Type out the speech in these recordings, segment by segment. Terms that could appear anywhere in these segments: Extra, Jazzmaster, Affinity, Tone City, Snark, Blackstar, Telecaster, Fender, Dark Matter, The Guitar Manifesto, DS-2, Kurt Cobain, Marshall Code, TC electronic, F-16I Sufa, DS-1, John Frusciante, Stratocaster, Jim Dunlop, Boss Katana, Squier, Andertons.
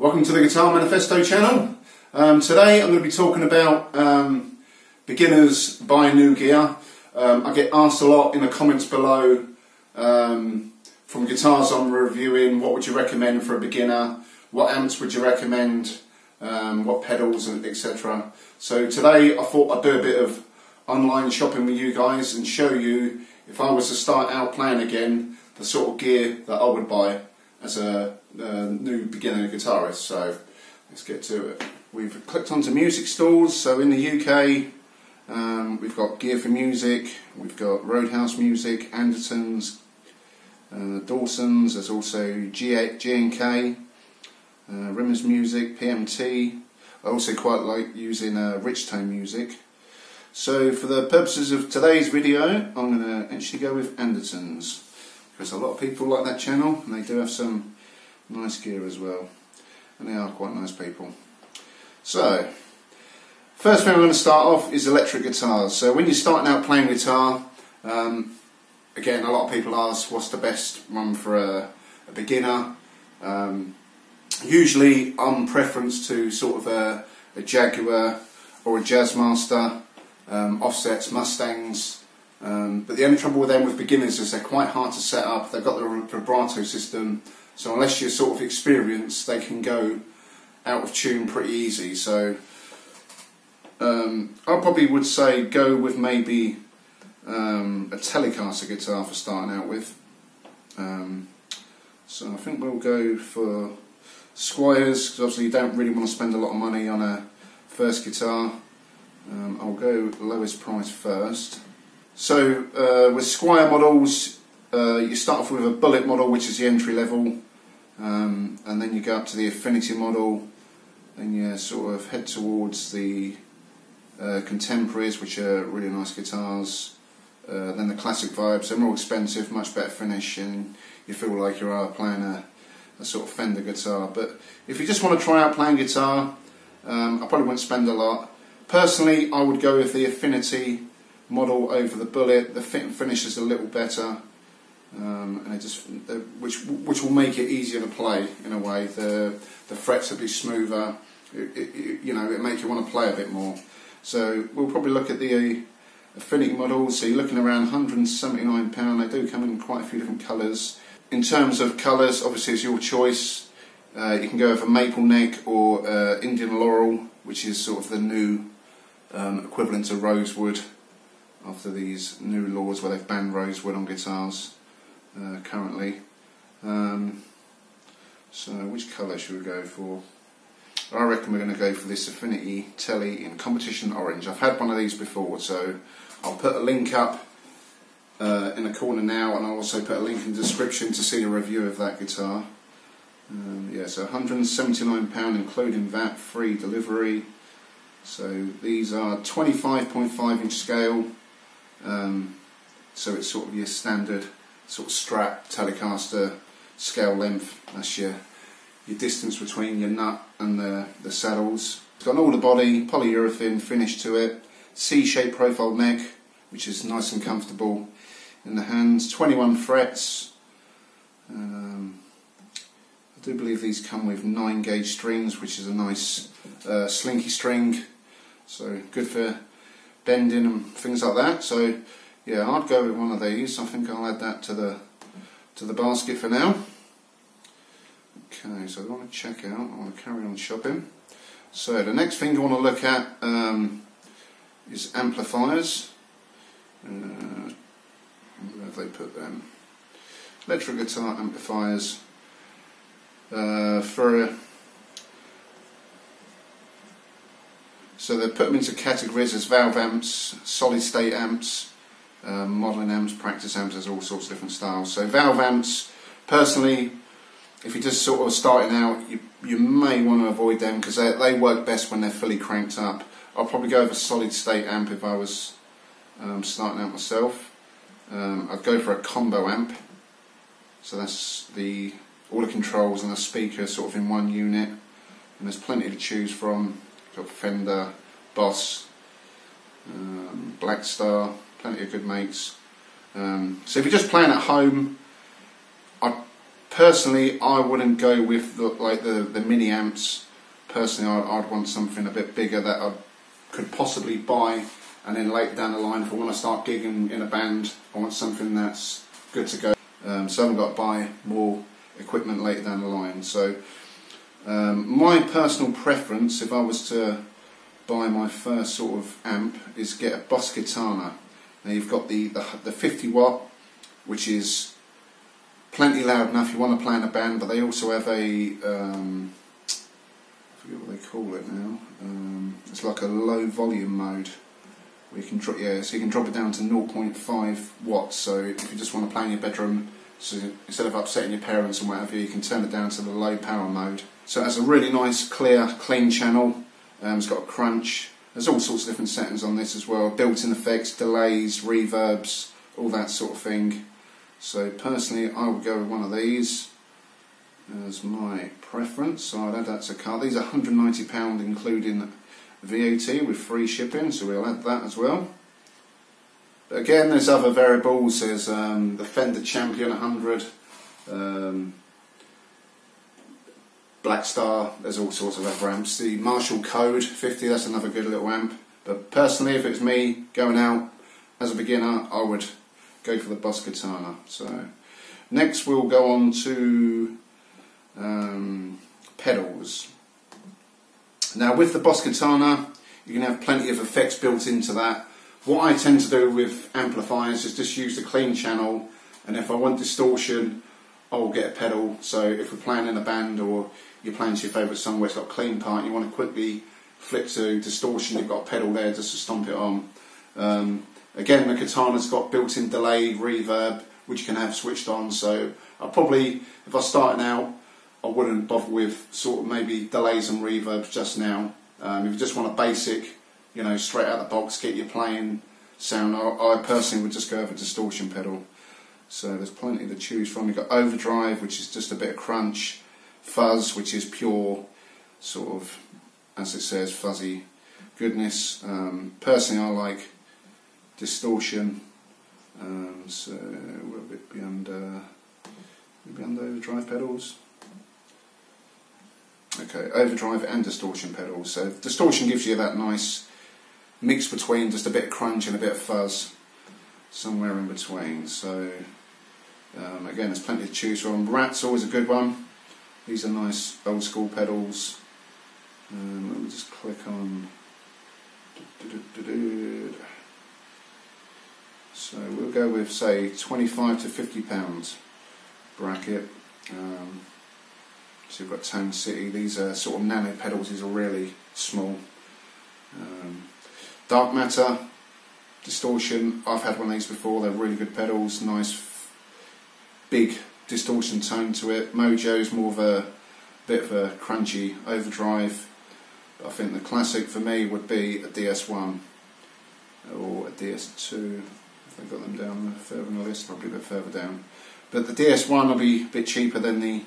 Welcome to the Guitar Manifesto channel. Today I'm going to be talking about beginners buying new gear. I get asked a lot in the comments below from guitars I'm reviewing, what would you recommend for a beginner, what amps would you recommend, what pedals, and etc. So today I thought I'd do a bit of online shopping with you guys and show you, if I was to start out playing again, the sort of gear that I would buy as a new beginner guitarist. So let's get to it. We've clicked onto music stores. So in the UK we've got Gear for Music, we've got Roadhouse Music, Andertons, Dawson's, there's also G&K, Rimmer's Music, PMT. I also quite like using Rich Tone Music. So for the purposes of today's video, I'm going to actually go with Andertons, because a lot of people like that channel and they do have some nice gear as well, and they are quite nice people. So first thing I'm going to start off is electric guitars. So when you're starting out playing guitar, again, a lot of people ask what's the best one for a beginner. Usually I'm preference to sort of a Jaguar or a Jazzmaster, offsets, Mustangs, but the only trouble with them with beginners is they're quite hard to set up. They've got the vibrato system, so unless you're sort of experienced, they can go out of tune pretty easy. So I probably would say go with maybe a Telecaster guitar for starting out with. So I think we'll go for Squiers, because obviously you don't really want to spend a lot of money on a first guitar. I'll go lowest price first. So with Squier models, you start off with a Bullet model, which is the entry level, and then you go up to the Affinity model, and you sort of head towards the contemporaries, which are really nice guitars, then the classic vibes. They're more expensive, much better finish, and you feel like you are playing a sort of Fender guitar. But if you just want to try out playing guitar, I probably wouldn't spend a lot. Personally, I would go with the Affinity model over the Bullet. The fit and finish is a little better, and it just which will make it easier to play in a way. The frets will be smoother. You know, it make you want to play a bit more. So we'll probably look at the Affinity models. So you're looking around £179. They do come in quite a few different colours. In terms of colours, obviously it's your choice. You can go for maple neck or Indian laurel, which is sort of the new equivalent to rosewood, after these new laws where they've banned rosewood on guitars currently. So which colour should we go for? I reckon we're going to go for this Affinity Telly in Competition Orange. I've had one of these before, so I'll put a link up in the corner now, and I'll also put a link in the description to see a review of that guitar. Yeah, so £179 including VAT, free delivery. So these are 25.5 inch scale, so it's sort of your standard sort of Strat, Telecaster scale length. That's your distance between your nut and the saddles. It's got an all the body polyurethane finish to it, C-shaped profile neck, which is nice and comfortable in the hands, 21 frets. I do believe these come with 9-gauge strings, which is a nice slinky string, so good for bending and things like that. So yeah, I'd go with one of these. I think I'll add that to the basket for now. Okay, so I want to check out, I want to carry on shopping. So the next thing you want to look at is amplifiers. Where have they put them? Electric guitar amplifiers. So they put them into categories as valve amps, solid state amps, modelling amps, practice amps. There's all sorts of different styles. So valve amps, personally, if you're just sort of starting out, you may want to avoid them, because they work best when they're fully cranked up. I'll probably go with a solid state amp if I was starting out myself. I'd go for a combo amp, so that's the all the controls and the speaker sort of in one unit, and there's plenty to choose from. You've got Fender, Boss, Blackstar, plenty of good mates. So if you're just playing at home, I'd Personally, I wouldn't go with the mini amps. Personally, I'd want something a bit bigger that I could possibly buy, and then later down the line, if I want to start gigging in a band, I want something that's good to go. So I haven't got to buy more equipment later down the line. So my personal preference, if I was to buy my first sort of amp, is get a Boss Katana. Now you've got the 50 watt, which is plenty loud enough. You want to play in a band, but they also have a I forget what they call it now. It's like a low volume mode. We can drop, yeah, so you can drop it down to 0.5 watts. So if you just want to play in your bedroom, so instead of upsetting your parents and whatever, you can turn it down to the low power mode. So it has a really nice, clear, clean channel. It's got a crunch. There's all sorts of different settings on this as well. Built-in effects, delays, reverbs, all that sort of thing. So personally, I would go with one of these as my preference. So I'd add that to the cart. These are £190 including VAT with free shipping, so we'll add that as well. But again, there's other variables. There's the Fender Champion 100, Blackstar, there's all sorts of other amps. The Marshall Code 50, that's another good little amp. But personally, if it was me going out as a beginner, I would go for the Boss Katana. So next we'll go on to pedals. Now with the Boss Katana, you can have plenty of effects built into that. What I tend to do with amplifiers is just use the clean channel, and if I want distortion, I'll get a pedal. So if we're playing in a band or you're playing to your favourite song where it's got a clean part, you want to quickly flip to distortion, you've got a pedal there just to stomp it on. Again, the Katana's got built-in delay, reverb, which you can have switched on. So I probably, if I started out, I wouldn't bother with sort of maybe delays and reverbs just now. If you just want a basic, you know, straight out the box, get your playing sound, I personally would just go with a distortion pedal. So there's plenty to choose from. You've got overdrive, which is just a bit of crunch, fuzz, which is pure sort of, as it says, fuzzy goodness. Personally, I like distortion. So we'll be under overdrive pedals. Okay, overdrive and distortion pedals. So distortion gives you that nice mix between just a bit of crunch and a bit of fuzz, somewhere in between. So again, there's plenty to choose from. Rat's always a good one. These are nice old school pedals. Let me just click on. So we'll go with say £25 to £50 bracket. So you've got Tone City. These are sort of nano pedals. These are really small. Dark Matter, distortion. I've had one of these before. They're really good pedals. Nice big distortion tone to it. Mojo's more of a bit of a crunchy overdrive. But I think the classic for me would be a DS-1 or a DS-2. If I've got them down further on the list, probably a bit further down. But the DS-1 will be a bit cheaper than the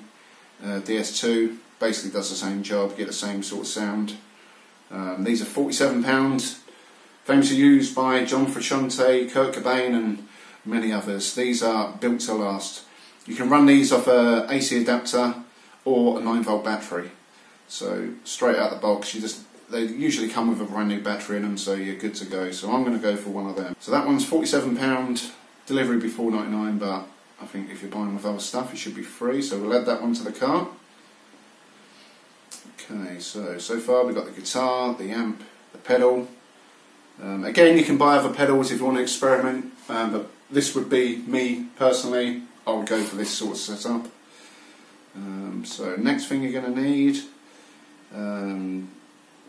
DS2, basically does the same job, get the same sort of sound. These are £47, famously used by John Frusciante, Kurt Cobain and many others. These are built to last. You can run these off an AC adapter or a 9-volt battery. So straight out the box, they usually come with a brand new battery in them, so you're good to go. So I'm going to go for one of them. So that one's £47, delivery before £4.99, but I think if you're buying with other stuff, it should be free, so we'll add that one to the cart. Okay, so far we've got the guitar, the amp, the pedal. Again, you can buy other pedals if you want to experiment, but this would be me personally. I would go for this sort of setup. So next thing you're going to need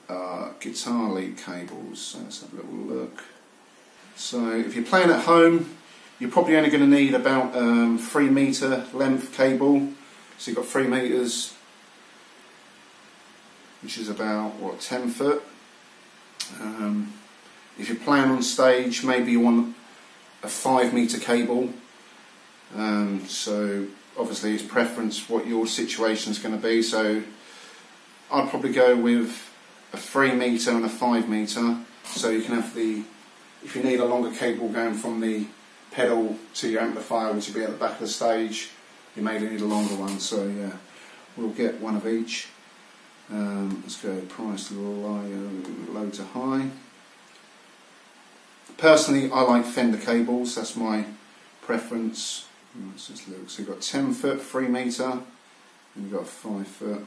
are guitar lead cables. So let's have a little look. So if you're playing at home, you're probably only going to need about 3 metre length cable, so you've got 3 metres, which is about, what, 10 foot. If you're playing on stage, maybe you want a 5 metre cable, so obviously it's preference what your situation is going to be, so I'd probably go with a 3 metre and a 5 metre, so you can have the, if you need a longer cable going from the pedal to your amplifier, which would be at the back of the stage, you may need a longer one, so yeah, we'll get one of each. Let's go price low to high. Personally, I like Fender cables, that's my preference. Let's just look. So you've got 10 foot, 3 meter, and you've got 5 foot.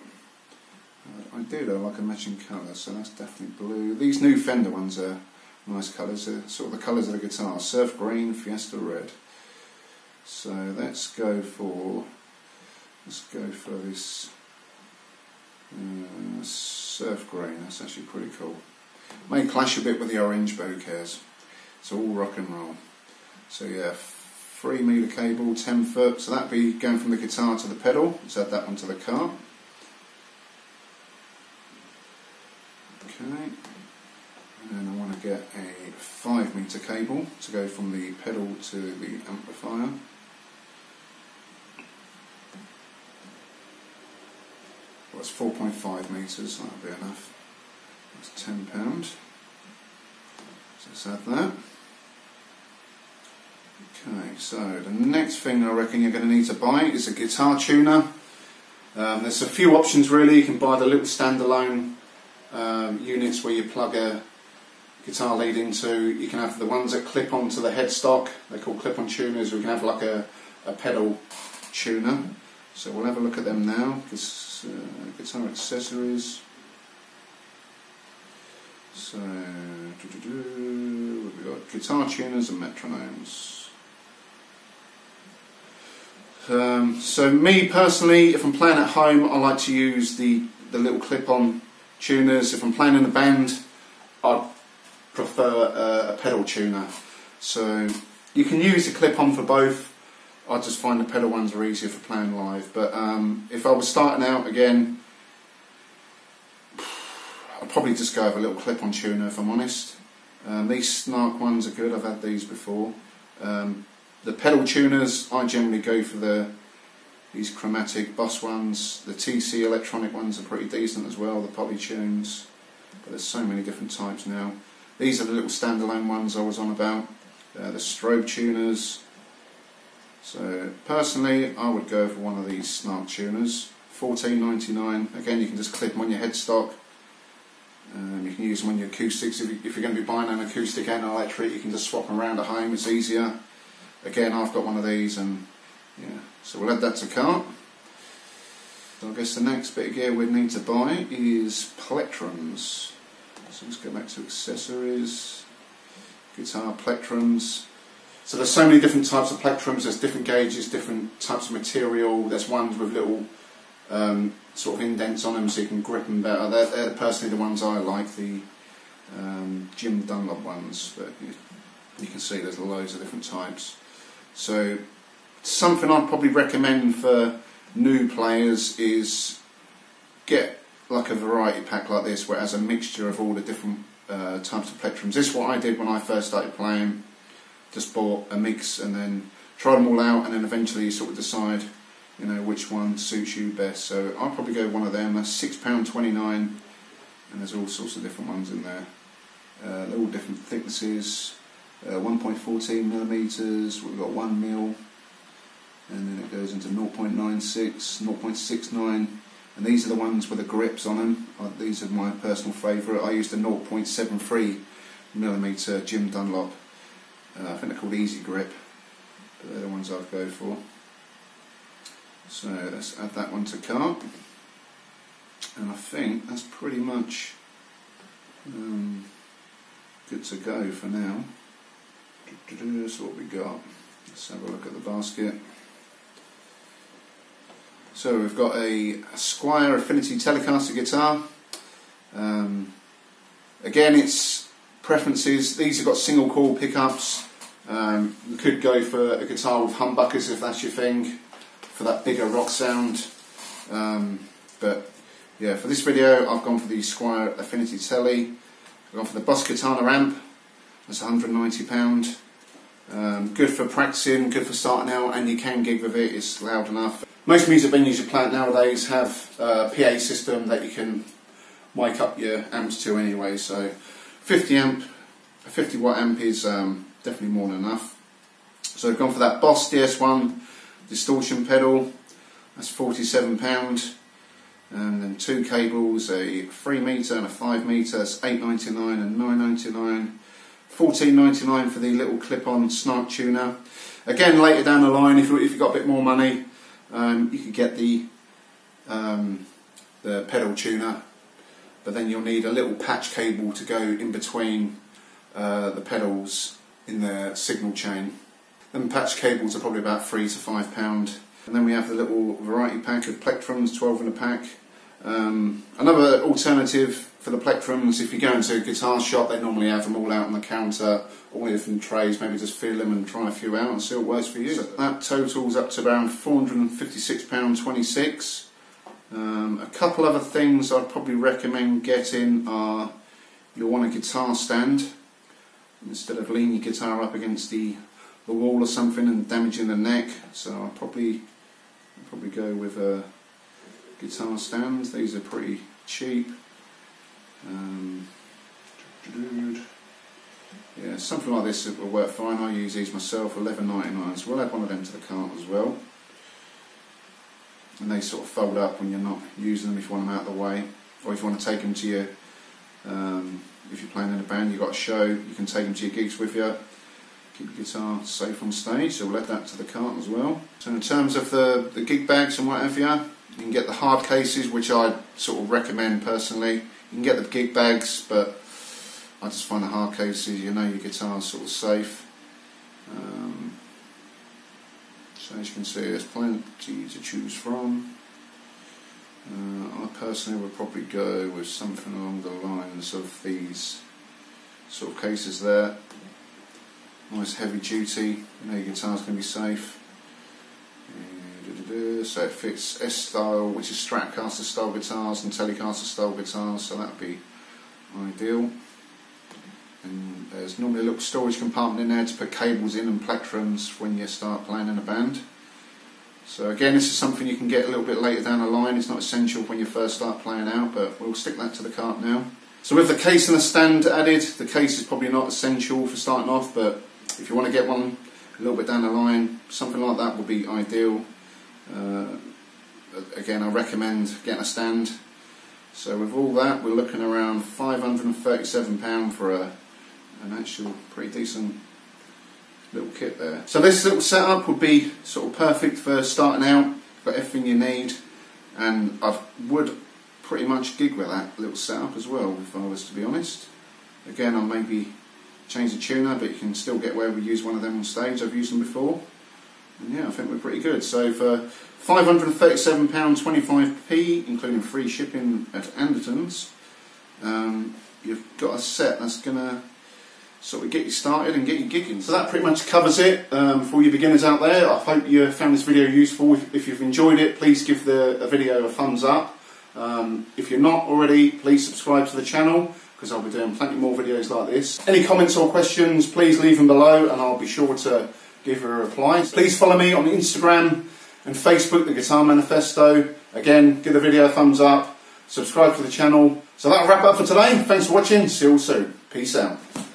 I do though like a matching colour, so that's definitely blue. These new Fender ones are nice colours, they're sort of the colours of the guitar, surf green, Fiesta red. So let's go for this surf green. That's actually pretty cool. May clash a bit with the orange, but who cares? It's all rock and roll. So yeah, 3 meter cable, 10 foot. So that'd be going from the guitar to the pedal. Let's add that one to the car. Okay, and I want to get a 5 meter cable to go from the pedal to the amplifier. Well, it's 4.5 meters, that'll be enough. That's £10. So let's add that. Okay, so the next thing I reckon you're going to need to buy is a guitar tuner. There's a few options really. You can buy the little standalone units where you plug a guitar lead into. You can have the ones that clip onto the headstock, they're called clip-on tuners. We can have like a pedal tuner, so we'll have a look at them now. Guitar accessories, so we've got guitar tuners and metronomes. So me personally, if I'm playing at home, I like to use the little clip-on tuners. If I'm playing in a band, I'd prefer a pedal tuner. So you can use a clip-on for both. I just find the pedal ones are easier for playing live. But if I was starting out again, I'd probably just go with a little clip-on tuner if I'm honest. These Snark ones are good, I've had these before. The pedal tuners, I generally go for these chromatic Boss ones. The TC electronic ones are pretty decent as well, the poly tunes, but there's so many different types now. These are the little standalone ones I was on about, the strobe tuners. So personally I would go for one of these Snark tuners, $14.99. again, you can just clip them on your headstock. You can use them on your acoustics. If you're going to be buying an acoustic and an electric, you can just swap them around at home, it's easier. Again, I've got one of these, and yeah, so we'll add that to cart. So I guess the next bit of gear we need to buy is plectrums. So let's go back to accessories, guitar plectrums. So there's so many different types of plectrums, there's different gauges, different types of material. There's ones with little sort of indents on them so you can grip them better. They're personally the ones I like, the Jim Dunlop ones, but you can see there's loads of different types. So something I'd probably recommend for new players is get like a variety pack like this where it has a mixture of all the different types of plectrums. This is what I did when I first started playing, just bought a mix and then tried them all out, and then eventually you sort of decide, you know, which one suits you best. So I'll probably go one of them. That's £6.29, and there's all sorts of different ones in there. They're all different thicknesses, 1.14mm, we've got 1mm. And then it goes into 0.96, 0.69, and these are the ones with the grips on them. These are my personal favourite. I used a 0.73mm Jim Dunlop. I think they're called Easy Grip, but they're the ones I'd go for. So let's add that one to cart, and I think that's pretty much good to go for now. That's what we got. Let's have a look at the basket. So we've got a Squier Affinity Telecaster guitar. Again, it's preferences. These have got single coil pickups. You could go for a guitar with humbuckers if that's your thing, for that bigger rock sound. But yeah, for this video I've gone for the Squier Affinity Tele. I've gone for the Boss Katana amp. That's £190. Good for practicing, good for starting out, and you can gig with it, it's loud enough. Most music venues you play at nowadays have a PA system that you can mic up your amps to anyway, so 50 watt amp is definitely more than enough. So I've gone for that Boss DS-1 distortion pedal. That's £47. And then two cables, a 3 meter and a 5 meter. That's £8.99 and £9.99. £14.99 for the little clip-on Snark tuner. Again, later down the line, if you've got a bit more money, you could get the pedal tuner, but then you'll need a little patch cable to go in between the pedals in the signal chain. Then patch cables are probably about £3 to £5. And then we have the little variety pack of plectrums, 12 in a pack. Another alternative for the plectrums, if you go into a guitar shop, they normally have them all out on the counter, all the different trays. Maybe just feel them and try a few out and see what works for you. So that totals up to around £456.26. A couple other things I'd probably recommend getting are, you'll want a guitar stand instead of leaning your guitar up against the wall or something and damaging the neck. So I'll probably go with a guitar stand. These are pretty cheap. Yeah, something like this will work fine. I use these myself, £11.99. So we'll add one of them to the cart as well. And they sort of fold up when you're not using them if you want them out of the way, or if you want to take them to your, if you're playing in a band, you've got a show, you can take them to your gigs with you. Keep your guitar safe on stage, so we'll add that to the cart as well. So in terms of the gig bags and what have you, you can get the hard cases, which I sort of recommend personally. You can get the gig bags, but I just find the hard cases, you know your guitar's sort of safe. So as you can see, there's plenty to choose from. I personally would probably go with something along the lines of these sort of cases there. Nice heavy duty, you know your guitar's going to be safe. So it fits S-style, which is Stratocaster style guitars and Telecaster style guitars, so that would be ideal. And there's normally a little storage compartment in there to put cables in and plectrums when you start playing in a band. So again, this is something you can get a little bit later down the line. It's not essential when you first start playing out, but we'll stick that to the cart now. So with the case and the stand added, the case is probably not essential for starting off, but if you want to get one a little bit down the line, something like that would be ideal. Again, I recommend getting a stand. So with all that, we're looking around £537 for an actual pretty decent little kit there. So this little setup would be sort of perfect for starting out. You've got everything you need, and I would pretty much gig with that little setup as well, if I was to be honest. Again, I'll maybe change the tuner, but you can still get where we use one of them on stage. I've used them before, and yeah, I think we're pretty good. So for £537.25p, including free shipping at Andertons, you've got a set that's going to sort of get you started and get you gigging. So that pretty much covers it for all you beginners out there. I hope you found this video useful. If you've enjoyed it, please give the video a thumbs up. If you're not already, please subscribe to the channel, because I'll be doing plenty more videos like this. Any comments or questions, please leave them below and I'll be sure to give you a reply. Please follow me on Instagram and Facebook, The Guitar Manifesto. Again, give the video a thumbs up, subscribe to the channel. So that'll wrap up for today. Thanks for watching, see you all soon. Peace out.